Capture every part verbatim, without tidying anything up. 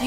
Do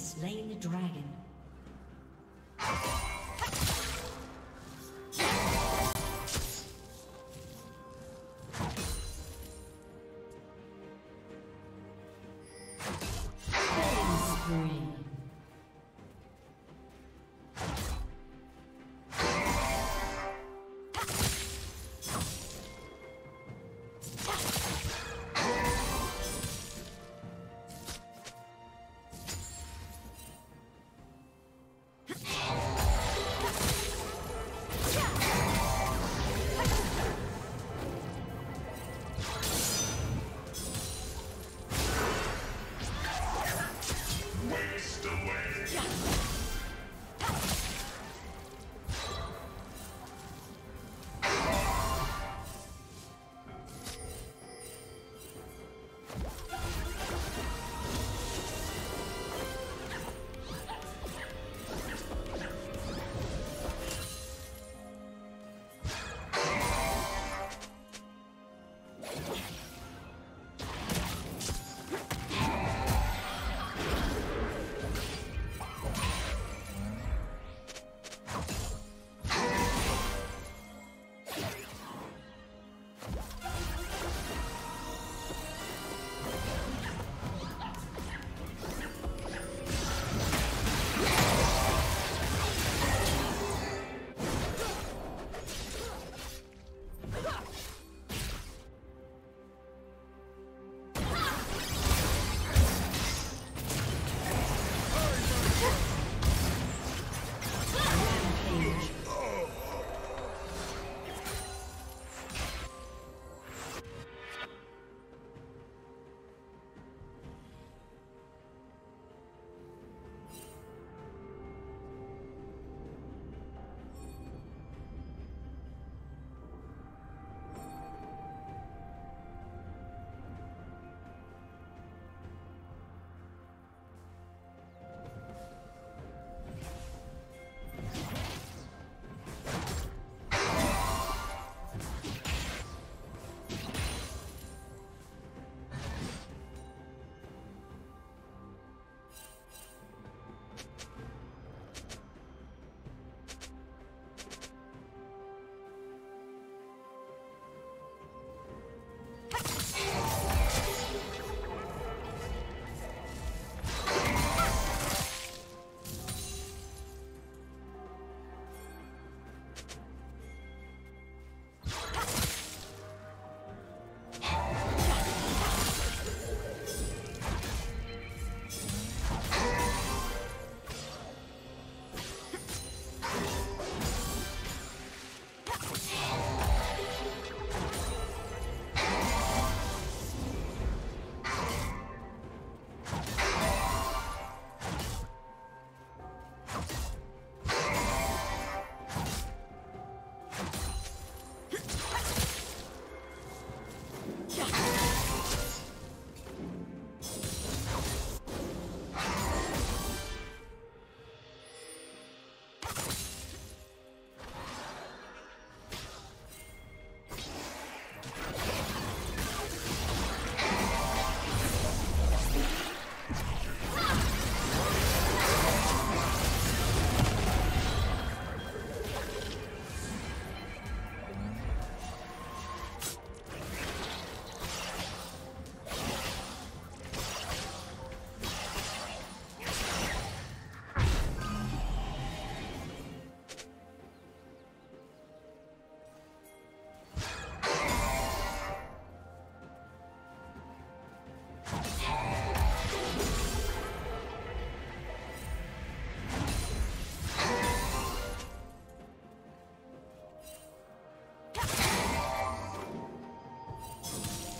Slain the dragon.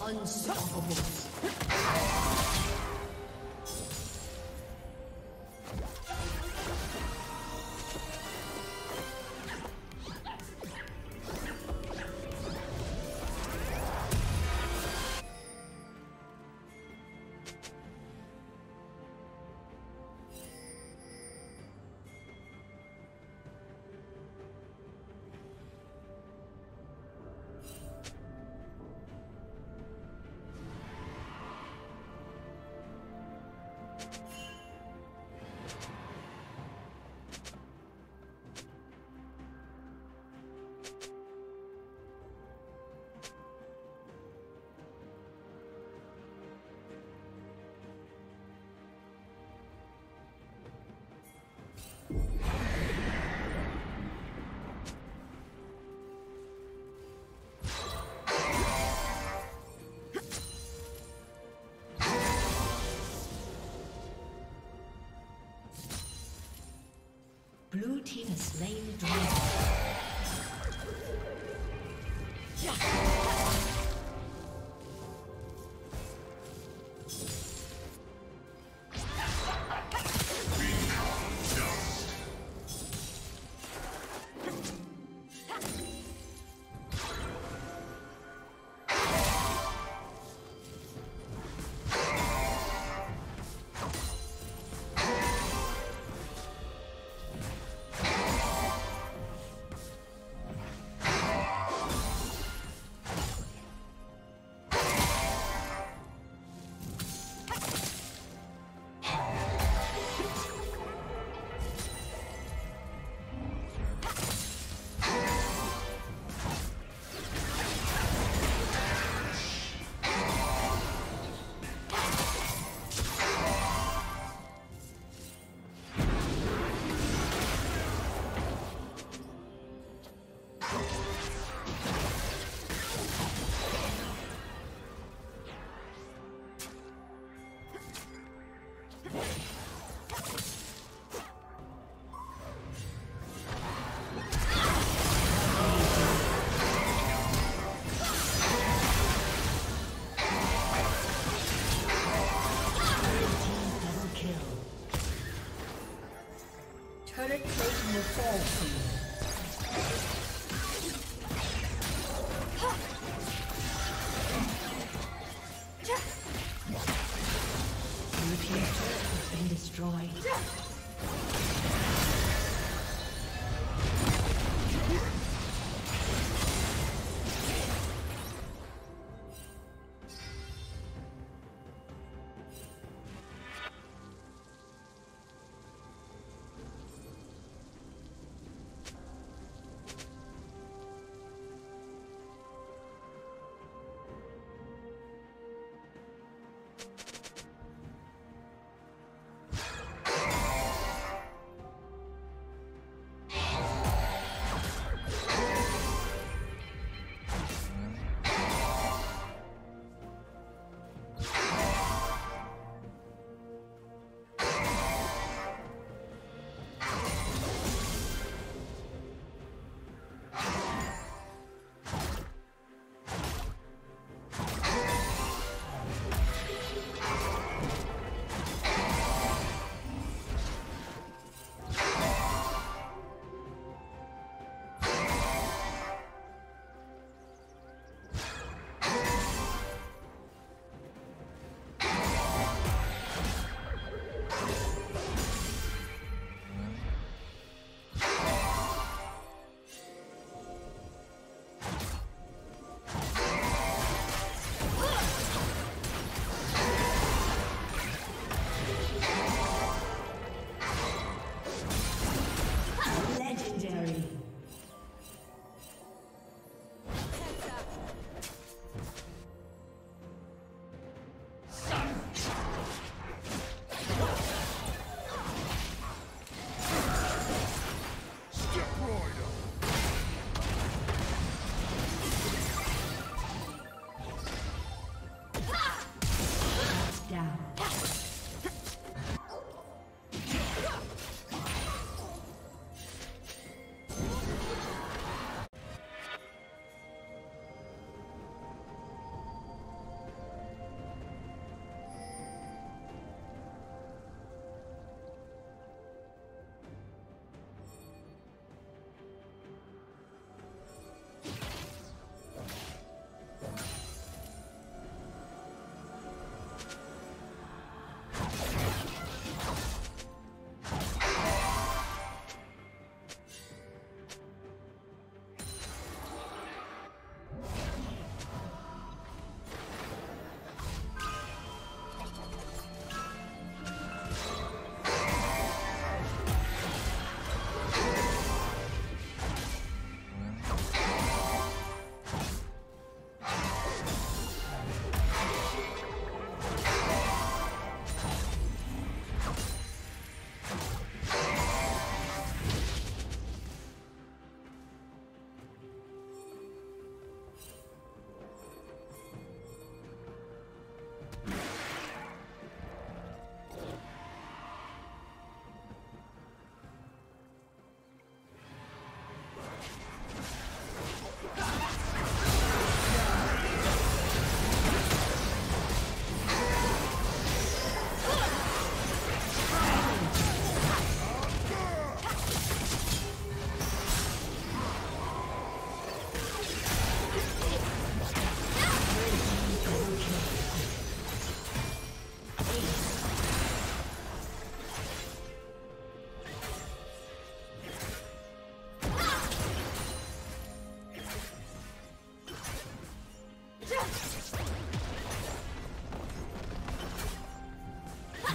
Unstoppable. Blue team has slain the dragon.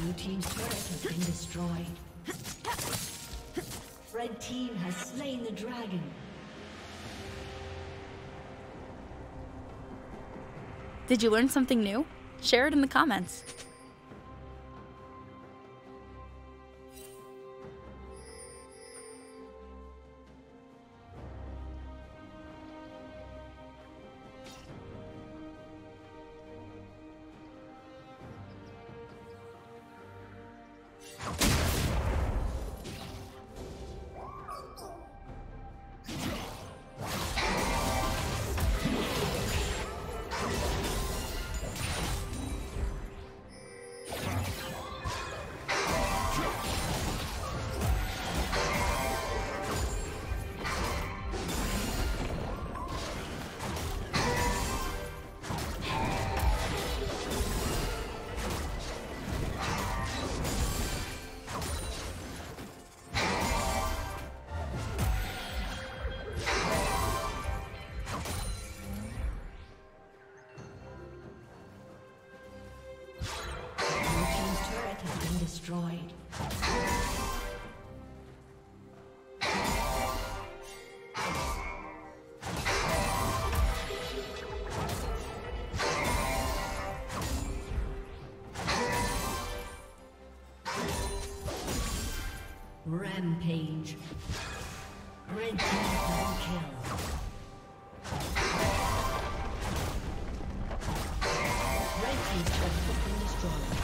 Blue team's turret has been destroyed. Red team has slain the dragon. Did you learn something new? Share it in the comments. Rampage. Red team double kill. Red team's turret has been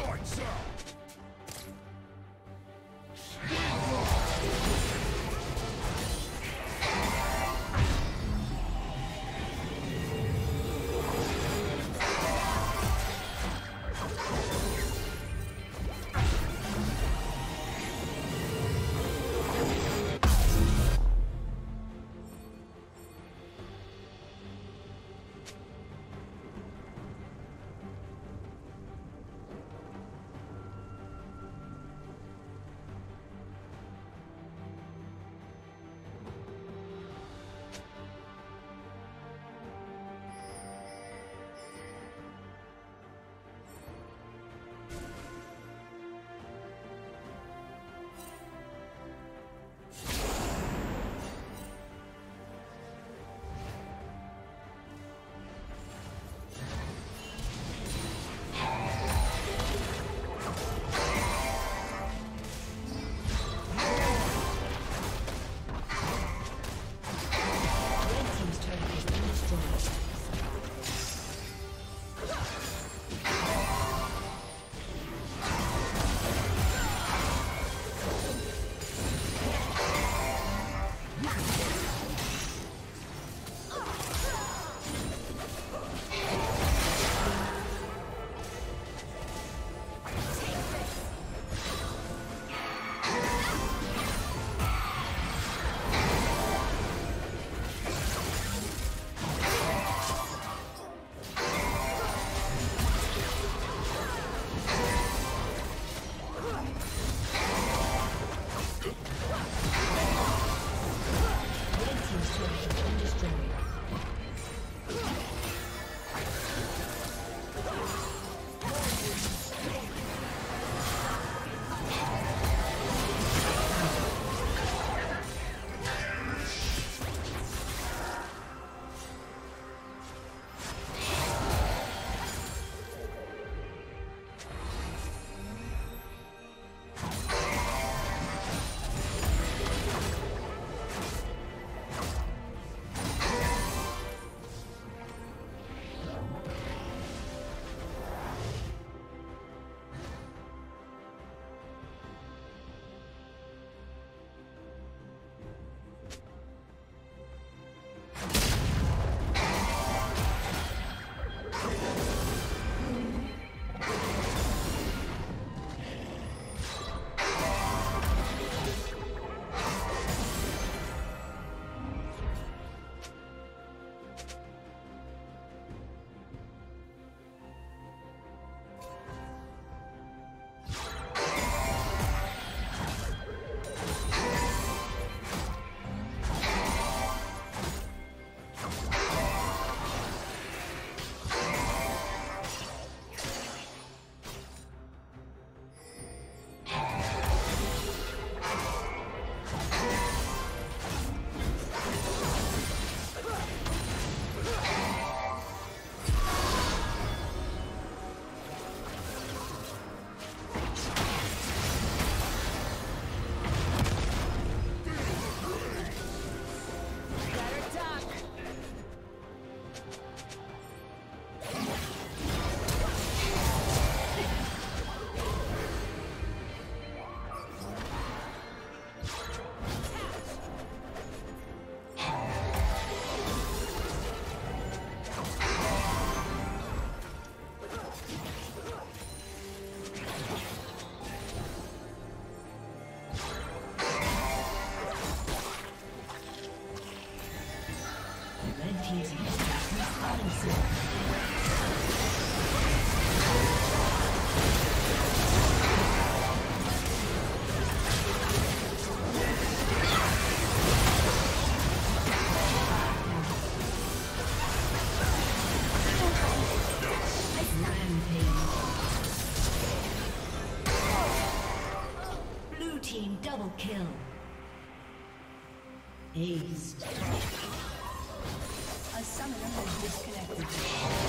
Lights out!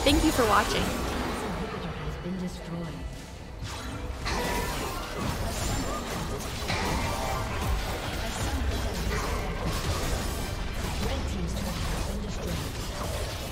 Thank you for watching. Has been destroyed. Red team's turret has been destroyed.